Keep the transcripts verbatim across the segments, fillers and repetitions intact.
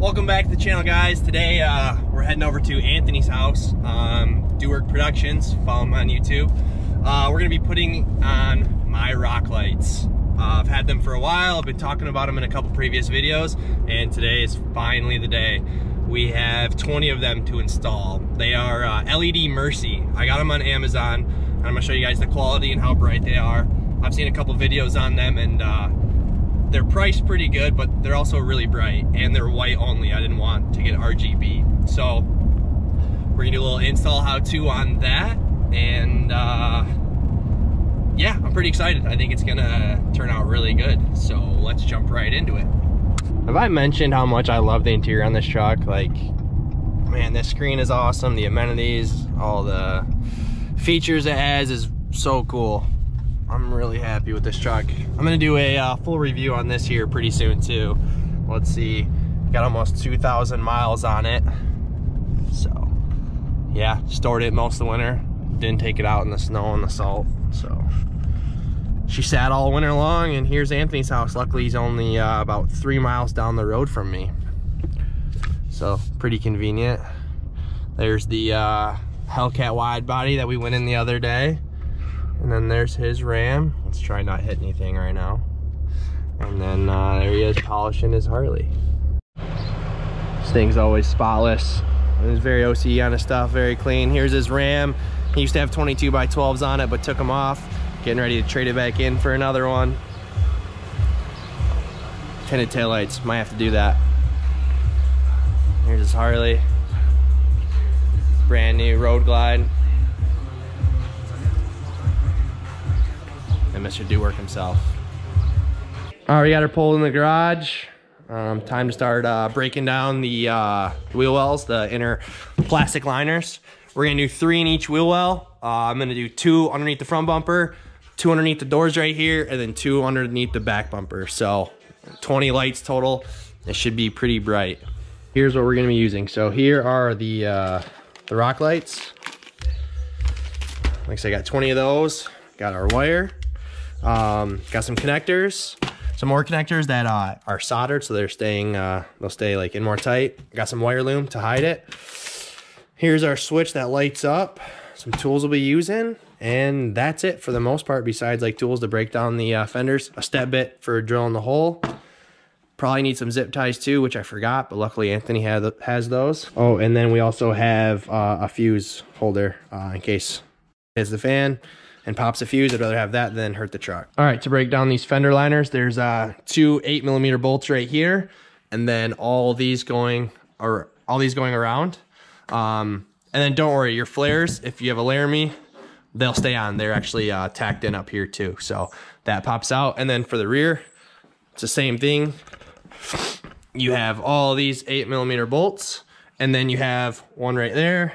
Welcome back to the channel, guys. Today uh, we're heading over to Anthony's house, um, Do Work Productions. Follow him on YouTube. Uh, we're gonna be putting on my rock lights. Uh, I've had them for a while. I've been talking about them in a couple previous videos, and today is finally the day. We have twenty of them to install. They are uh, L E D Mircy. I got them on Amazon, and I'm gonna show you guys the quality and how bright they are. I've seen a couple videos on them, and uh, they're priced pretty good, but they're also really bright, and they're white only. I didn't want to get R G B. So we're gonna do a little install how-to on that, and uh, yeah, I'm pretty excited. I think it's gonna turn out really good. So let's jump right into it. Have I mentioned how much I love the interior on this truck? Like, man, this screen is awesome. The amenities, all the features it has is so cool. I'm really happy with this truck. I'm gonna do a uh, full review on this here pretty soon too. Let's see, got almost two thousand miles on it. So yeah, stored it most of the winter. Didn't take it out in the snow and the salt. So she sat all winter long, and here's Anthony's house. Luckily he's only uh, about three miles down the road from me. So pretty convenient. There's the uh, Hellcat wide body that we went in the other day. And then there's his RAM. Let's try not hit anything right now. And then uh, there he is polishing his Harley. This thing's always spotless. It was very O C E on his stuff, very clean. Here's his RAM. He used to have twenty-two by twelves on it, but took them off. Getting ready to trade it back in for another one. Tinted taillights, might have to do that. Here's his Harley. Brand new Road Glide. Mister Do Work himself. All right, we got her pulled in the garage. Um, time to start uh, breaking down the uh, wheel wells, the inner plastic liners. We're gonna do three in each wheel well. Uh, I'm gonna do two underneath the front bumper, two underneath the doors right here, and then two underneath the back bumper. So twenty lights total. It should be pretty bright. Here's what we're gonna be using. So here are the, uh, the rock lights. Like I said, I got twenty of those. Got our wire. Um, got some connectors, some more connectors that uh, are soldered, so they're staying, uh, they'll stay like in more tight. Got some wire loom to hide it. Here's our switch that lights up. Some tools we'll be using, and that's it for the most part. Besides like tools to break down the uh, fenders, a step bit for drilling the hole. Probably need some zip ties too, which I forgot, but luckily Anthony had, has those. Oh, and then we also have uh, a fuse holder uh, in case it hits the fan and pops a fuse. I'd rather have that than hurt the truck. All right, to break down these fender liners, there's uh, two eight millimeter bolts right here, and then all these going or all these going around. Um, and then don't worry, your flares, if you have a Laramie, they'll stay on. They're actually uh, tacked in up here too, so that pops out. And then for the rear, it's the same thing. You have all these eight millimeter bolts, and then you have one right there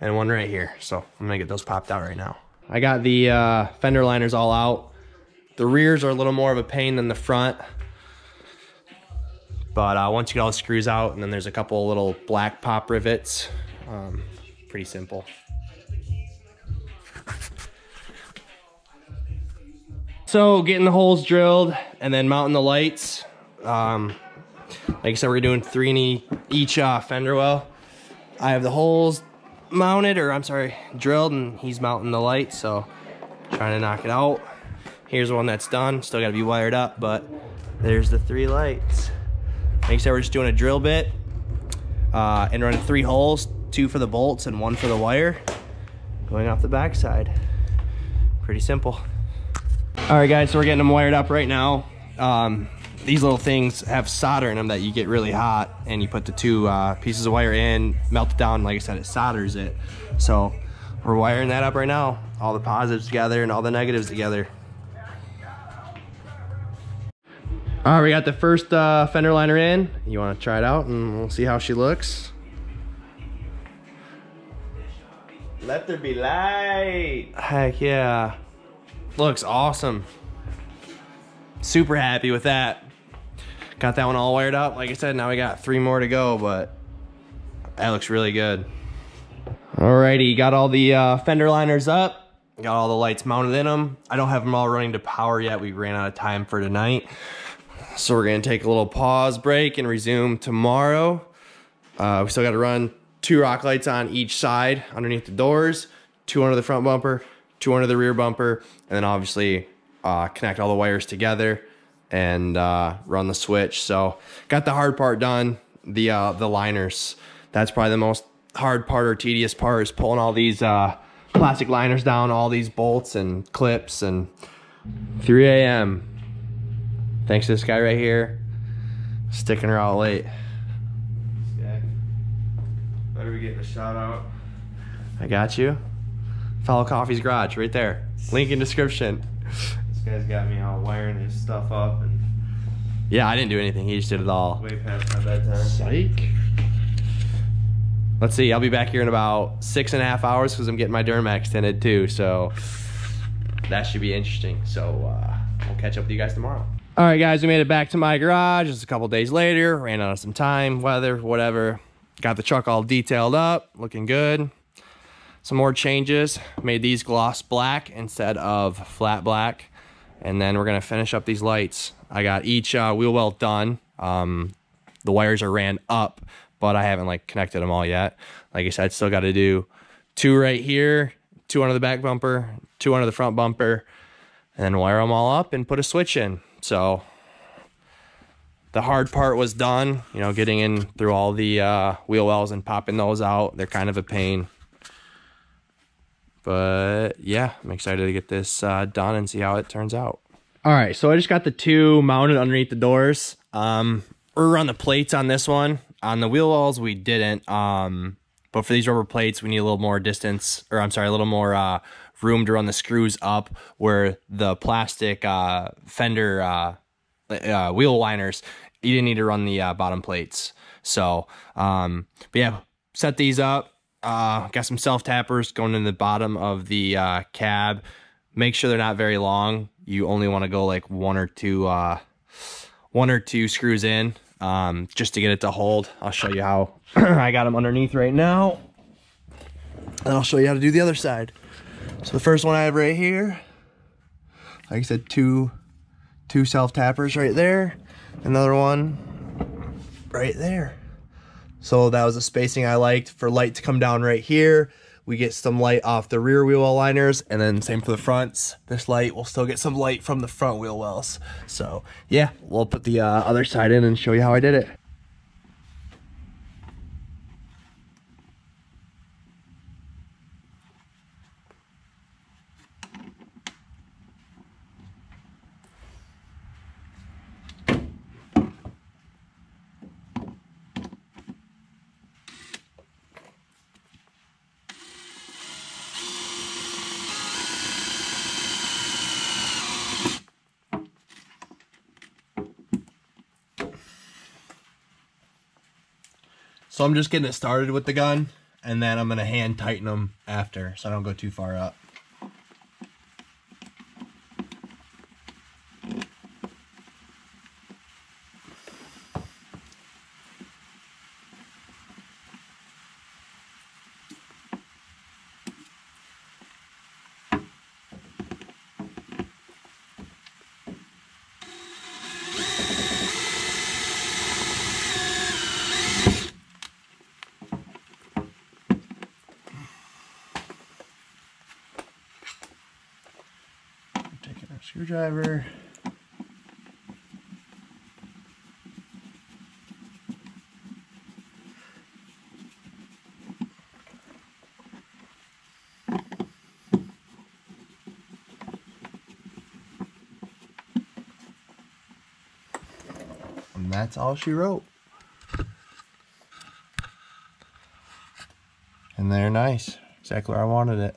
and one right here. So I'm gonna get those popped out right now. I got the uh, fender liners all out. The rears are a little more of a pain than the front. But uh, once you get all the screws out, and then there's a couple little black pop rivets. Um, pretty simple. So getting the holes drilled and then mounting the lights. Um, like I said, we're doing three in each uh, fender well. I have the holes mounted, or I'm sorry, drilled, and he's mounting the light, so trying to knock it out. Here's one that's done, still gotta be wired up, but there's the three lights. Like I said, we're just doing a drill bit uh, and running three holes, two for the bolts and one for the wire, going off the backside. Pretty simple. All right, guys, so we're getting them wired up right now. Um, these little things have solder in them that you get really hot, and you put the two uh, pieces of wire in, melt it down, like I said, it solders it. So we're wiring that up right now. All the positives together and all the negatives together. All right, we got the first uh, fender liner in. You wanna try it out and we'll see how she looks. Let there be light. Heck yeah. Looks awesome. Super happy with that. Got that one all wired up. Like I said, now we got three more to go, but that looks really good. Alrighty, got all the uh, fender liners up. Got all the lights mounted in them. I don't have them all running to power yet. We ran out of time for tonight. So we're gonna take a little pause break and resume tomorrow. Uh, we still gotta run two rock lights on each side underneath the doors, two under the front bumper, two under the rear bumper, and then obviously uh, connect all the wires together and uh, run the switch. So got the hard part done, the, uh, the liners. That's probably the most hard part or tedious part, is pulling all these uh, plastic liners down, all these bolts and clips. And three A M Thanks to this guy right here, sticking her out late. Okay. Better be getting a shout out. I got you. Follow Coffey's Garage right there. Link in description. This guy's got me all wiring his stuff up. And yeah, I didn't do anything. He just did it all. Way past my bedtime. Psych. Let's see. I'll be back here in about six and a half hours because I'm getting my Duramax tinted too. So that should be interesting. So uh, we'll catch up with you guys tomorrow. All right, guys, we made it back to my garage. Just a couple days later, ran out of some time, weather, whatever. Got the truck all detailed up, looking good. Some more changes. Made these gloss black instead of flat black. And then we're gonna finish up these lights. I got each uh, wheel well done. Um, the wires are ran up, but I haven't like connected them all yet. Like I said, still gotta do two right here, two under the back bumper, two under the front bumper, and then wire them all up and put a switch in. So the hard part was done, you know, getting in through all the uh, wheel wells and popping those out. They're kind of a pain. But yeah, I'm excited to get this uh, done and see how it turns out. All right, so I just got the two mounted underneath the doors. Um, we're on the plates on this one. On the wheel wells, we didn't. Um, but for these rubber plates, we need a little more distance, or I'm sorry, a little more uh, room to run the screws up where the plastic uh, fender uh, uh, wheel liners, you didn't need to run the uh, bottom plates. So, um, but yeah, set these up. Uh, got some self tappers going in the bottom of the uh, cab. Make sure they're not very long. You only want to go like one or two, uh, one or two screws in um, just to get it to hold. I'll show you how I got them underneath right now, and I'll show you how to do the other side. So the first one I have right here, like I said, two, two self-tappers right there. Another one right there. So that was the spacing I liked for light to come down right here. We get some light off the rear wheel well liners, and then same for the fronts. This light will still get some light from the front wheel wells. So yeah, we'll put the uh, other side in and show you how I did it. So I'm just getting it started with the gun, and then I'm going to hand tighten them after so I don't go too far up. Screwdriver. And that's all she wrote. And they're nice. Exactly where I wanted it.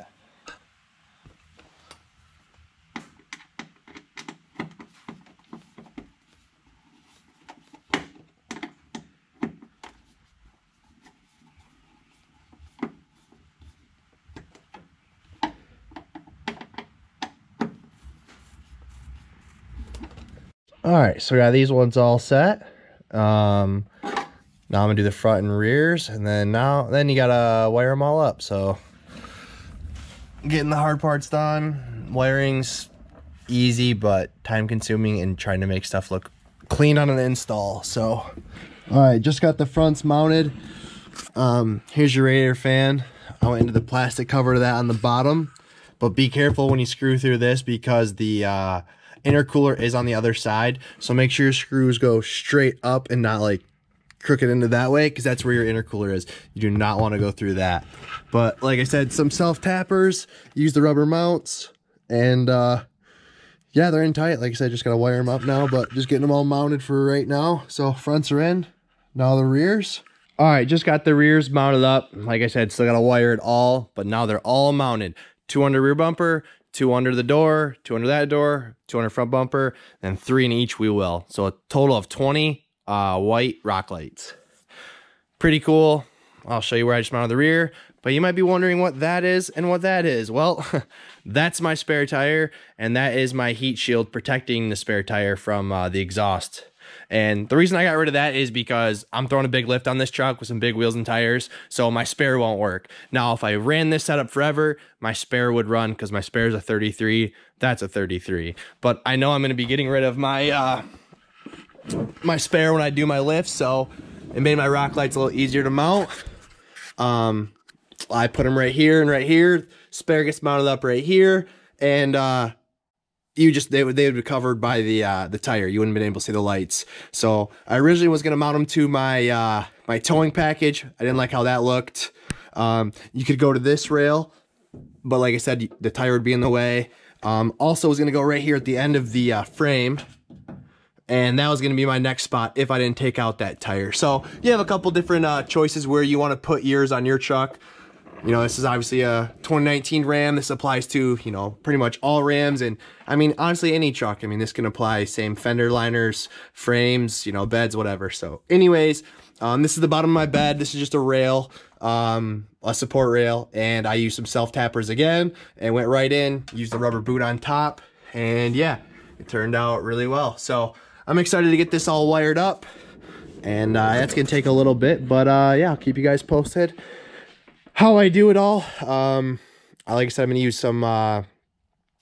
All right, so we got these ones all set. Um, now I'm gonna do the front and rears, and then now, then you gotta wire them all up. So getting the hard parts done, wiring's easy, but time consuming, and trying to make stuff look clean on an install. So all right, just got the fronts mounted. Um here's your radiator fan. I went into the plastic cover of that on the bottom, but be careful when you screw through this because the uh intercooler is on the other side, so make sure your screws go straight up and not like crooked into that way, because that's where your intercooler is. You do not want to go through that. But like I said, some self tappers, use the rubber mounts, and uh yeah, they're in tight. Like I said, just gotta wire them up now, but just getting them all mounted for right now. So fronts are in, now the rears. All right, just got the rears mounted up. Like I said, still gotta wire it all, but now they're all mounted. Two under rear bumper, two under the door, two under that door, two under front bumper, and three in each wheel well. So a total of twenty uh, white rock lights. Pretty cool. I'll show you where I just mounted the rear, but you might be wondering what that is and what that is. Well, that's my spare tire, and that is my heat shield protecting the spare tire from uh, the exhaust. And the reason I got rid of that is because I'm throwing a big lift on this truck with some big wheels and tires, so my spare won't work. Now, if I ran this setup forever, my spare would run because my spare is a thirty-three. That's a thirty-three. But I know I'm going to be getting rid of my uh, my spare when I do my lifts, so it made my rock lights a little easier to mount. Um, I put them right here and right here. Spare gets mounted up right here, and uh, you just they would they would be covered by the uh, the tire. You wouldn't have been able to see the lights. So I originally was gonna mount them to my uh, my towing package. I didn't like how that looked. Um, you could go to this rail, but like I said, the tire would be in the way. Um, also, was gonna go right here at the end of the uh, frame. And that was going to be my next spot if I didn't take out that tire. So you have a couple different uh, choices where you want to put yours on your truck. You know, this is obviously a twenty nineteen Ram. This applies to, you know, pretty much all Rams. And I mean, honestly, any truck. I mean, this can apply same fender liners, frames, you know, beds, whatever. So anyways, um, this is the bottom of my bed. This is just a rail, um, a support rail. And I used some self tappers again and went right in, used the rubber boot on top. And yeah, it turned out really well. So I'm excited to get this all wired up, and uh, that's going to take a little bit, but uh, yeah, I'll keep you guys posted how I do it all. Um, like I said, I'm going to use some, uh,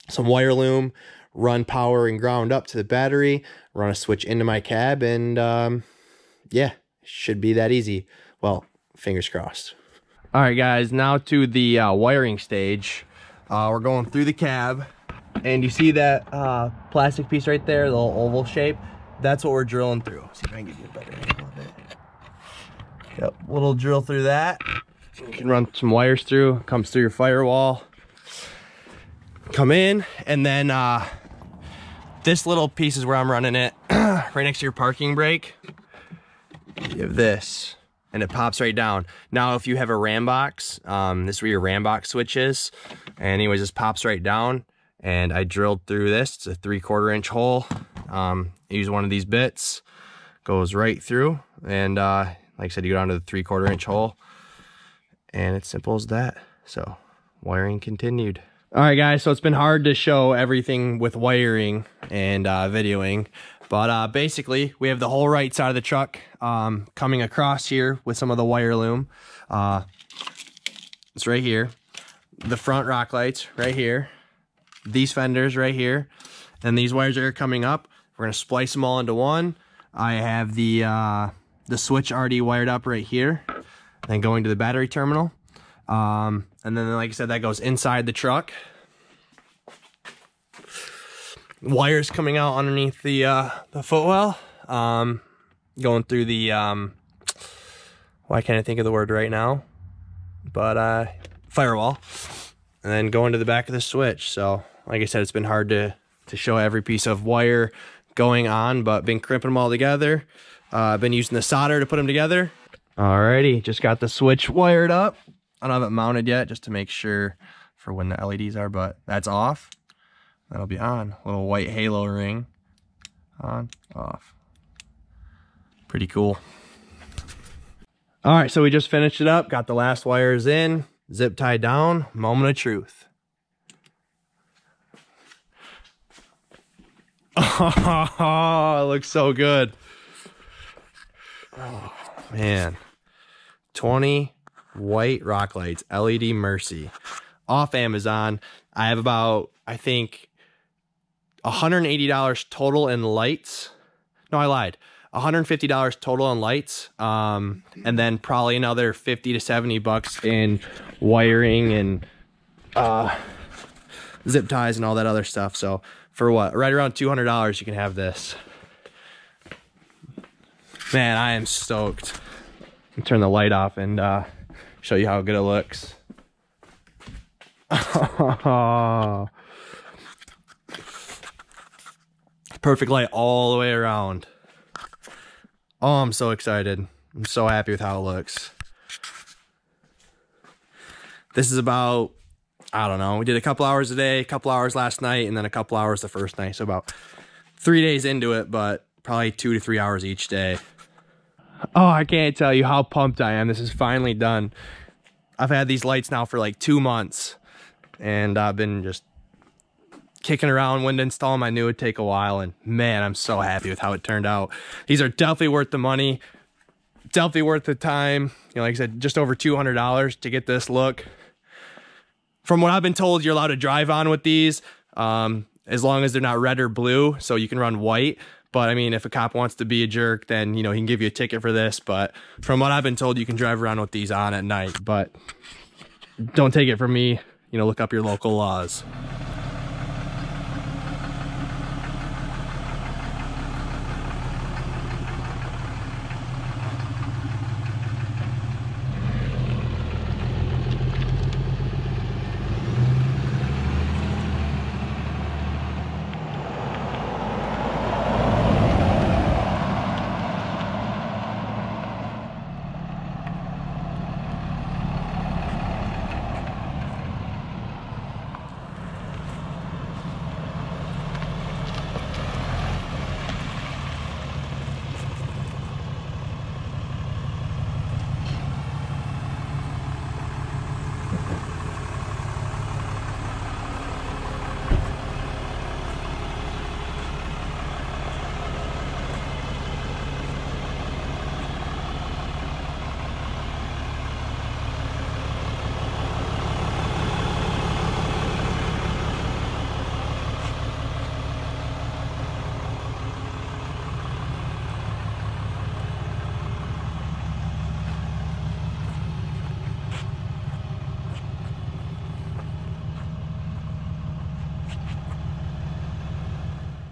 some wire loom, run power and ground up to the battery, run a switch into my cab, and um, yeah, should be that easy. Well, fingers crossed. All right, guys, now to the uh, wiring stage. Uh, we're going through the cab, and you see that uh, plastic piece right there, the little oval shape? That's what we're drilling through. See if I can give you a better angle of it. Yep, little drill through that. You can run some wires through, comes through your firewall. Come in, and then uh, this little piece is where I'm running it. Right next to your parking brake, you have this, and it pops right down. Now, if you have a RAM box, um, this is where your RAM box switch is. And anyways, this pops right down, and I drilled through this. It's a three quarter inch hole. Um, use one of these bits, goes right through, and uh, like I said, you go down to the three quarter inch hole, and it's simple as that. So wiring continued. All right, guys, so it's been hard to show everything with wiring and uh, videoing, but uh, basically we have the whole right side of the truck um, coming across here with some of the wire loom. Uh, it's right here. The front rock lights right here. These fenders right here, and these wires are coming up. We're gonna splice them all into one. I have the uh, the switch already wired up right here, then going to the battery terminal, um, and then like I said, that goes inside the truck. Wires coming out underneath the uh, the footwell, um, going through the. Um, why can't I think of the word right now? But uh, firewall, and then going to the back of the switch. So. Like I said, it's been hard to, to show every piece of wire going on, but been crimping them all together. I've uh, been using the solder to put them together. Alrighty, just got the switch wired up. I don't have it mounted yet, just to make sure for when the L E Ds are, but that's off. That'll be on. Little white halo ring. On, off. Pretty cool. Alright, so we just finished it up. Got the last wires in. Zip tie down. Moment of truth. Oh, it looks so good. Oh, man. twenty white rock lights, L E D Mircy. Off Amazon. I have about, I think, one hundred eighty dollars total in lights. No, I lied. one hundred fifty dollars total on lights, um, and then probably another fifty to seventy bucks in wiring and uh, zip ties and all that other stuff. So for what? Right around two hundred dollars, you can have this. Man, I am stoked. I'll turn the light off and uh, show you how good it looks. Perfect light all the way around. Oh, I'm so excited. I'm so happy with how it looks. This is about, I don't know, we did a couple hours a day, a couple hours last night, and then a couple hours the first night. So about three days into it, but probably two to three hours each day. Oh, I can't tell you how pumped I am. This is finally done. I've had these lights now for like two months, and I've been just kicking around when to install them. I knew it'd take a while, and man, I'm so happy with how it turned out. These are definitely worth the money, definitely worth the time. You know, like I said, just over two hundred dollars to get this look. From what I've been told, you're allowed to drive on with these, um, as long as they're not red or blue, so you can run white. But I mean, if a cop wants to be a jerk, then, you know, he can give you a ticket for this. But from what I've been told, you can drive around with these on at night, but don't take it from me. You know, look up your local laws.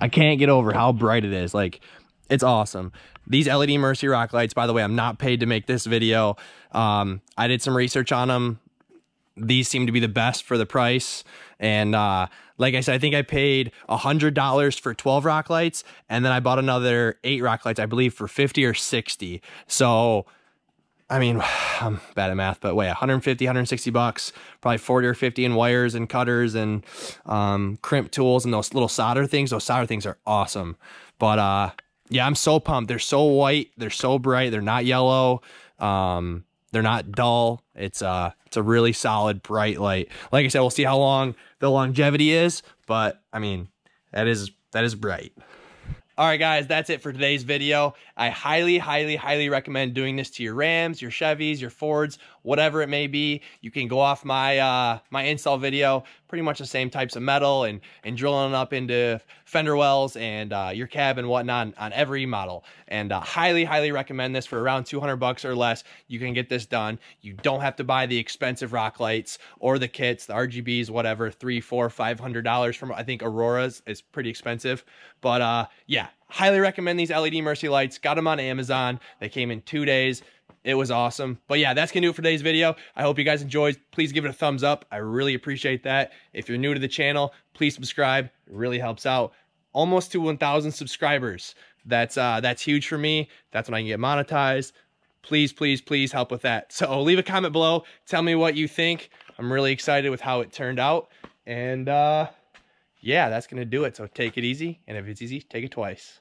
I can't get over how bright it is. Like, it's awesome. These L E D Mircy rock lights, by the way, I'm not paid to make this video. Um, I did some research on them. These seem to be the best for the price. And uh, like I said, I think I paid one hundred dollars for twelve rock lights. And then I bought another eight rock lights, I believe, for fifty or sixty. So, I mean, I'm bad at math, but wait, one fifty, one sixty bucks, probably forty or fifty in wires and cutters and um, crimp tools and those little solder things. Those solder things are awesome. But uh, yeah, I'm so pumped. They're so white. They're so bright. They're not yellow. Um, they're not dull. It's, uh, it's a really solid, bright light. Like I said, we'll see how long the longevity is, but I mean, that is, that is bright. All right, guys, that's it for today's video. I highly, highly, highly recommend doing this to your Rams, your Chevys, your Fords, whatever it may be. You can go off my uh, my install video, pretty much the same types of metal and, and drilling up into fender wells and uh, your cab and whatnot on, on every model. And uh, highly, highly recommend this. For around two hundred bucks or less, you can get this done. You don't have to buy the expensive rock lights or the kits, the R G Bs, whatever, three, four, five hundred dollars from, I think Aurora's is pretty expensive. But uh, yeah. Highly recommend these L E D Mircy lights. Got them on Amazon. They came in two days. It was awesome. But yeah, that's going to do it for today's video. I hope you guys enjoyed. Please give it a thumbs up. I really appreciate that. If you're new to the channel, please subscribe. It really helps out. Almost to one thousand subscribers. That's, uh, that's huge for me. That's when I can get monetized. Please, please, please help with that. So leave a comment below. Tell me what you think. I'm really excited with how it turned out. And, uh... yeah, that's going to do it. So take it easy. And if it's easy, take it twice.